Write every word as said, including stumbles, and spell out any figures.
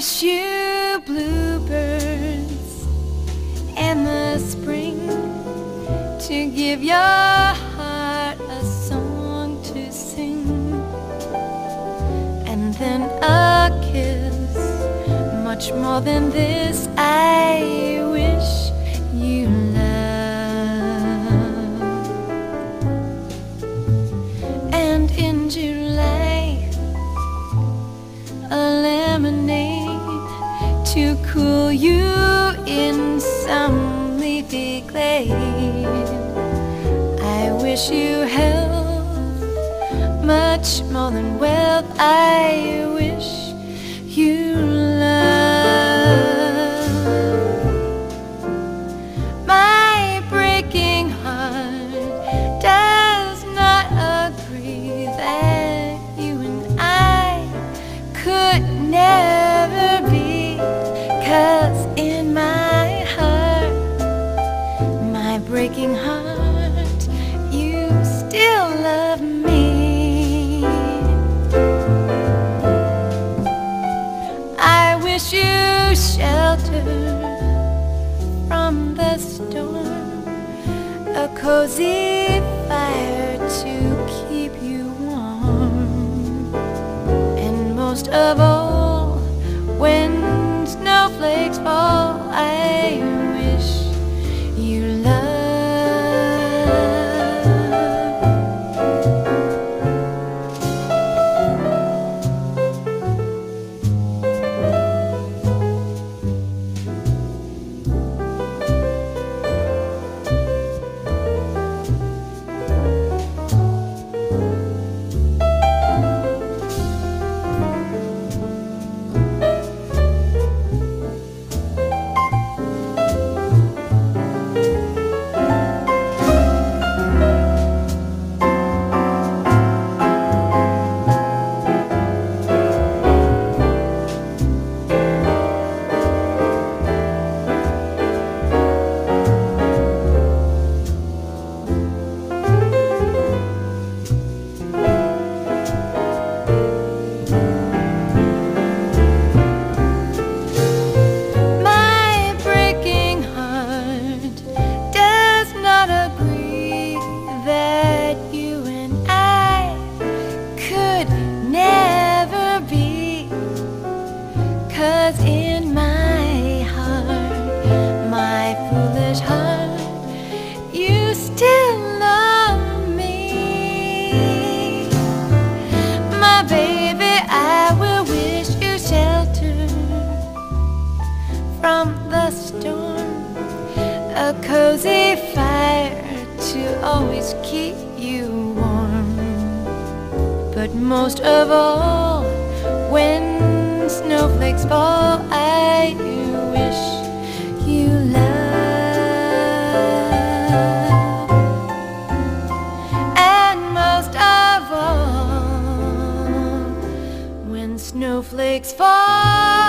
wish you bluebirds in the spring to give your heart a song to sing, and then a kiss much more than this. I wish you love. And in July, a lemonade to cool you in some leafy glade. I wish you health, much more than wealth. I wish you love. My breaking heart does not agree that you and I could never be, 'cause in my heart, my breaking heart, you still love me. You shelter from the storm, a cozy fire to keep you warm, and most of all, when snowflakes fall, I wish you in my heart, my foolish heart, you still love me. My baby, I will wish you shelter from the storm, a cozy fire to always keep you warm, but most of all, when snowflakes fall, I wish you love. And most of all, when snowflakes fall,